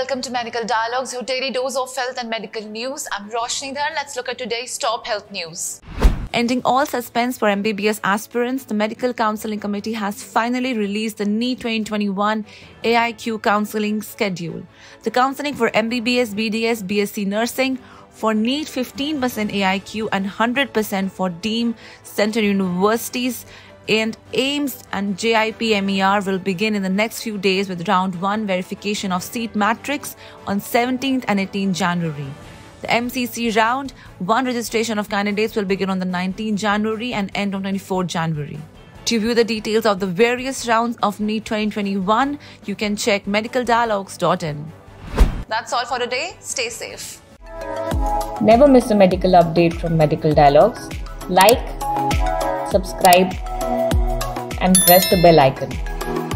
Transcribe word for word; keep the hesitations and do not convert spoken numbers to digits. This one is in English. welcome to Medical Dialogues, your daily dose of health and medical news. I'm Roshni Dhar. Let's look at today's top health news. Ending all suspense for M B B S aspirants, the Medical Counseling Committee has finally released the NEET twenty twenty-one A I Q counseling schedule. The counseling for M B B S, B D S, BSc nursing, for NEET fifteen percent A I Q and one hundred percent for D E A M, Central Universities, and AIIMS and jipmer will begin in the next few days with round one verification of seat matrix on seventeenth and eighteenth January. The M C C round one registration of candidates will begin on the nineteenth January and end on twenty-fourth January. To view the details of the various rounds of NEET twenty twenty-one, you can check medical dialogues dot in. That's all for today. Stay safe. Never miss a medical update from Medical Dialogues. Like, subscribe, and press the bell icon.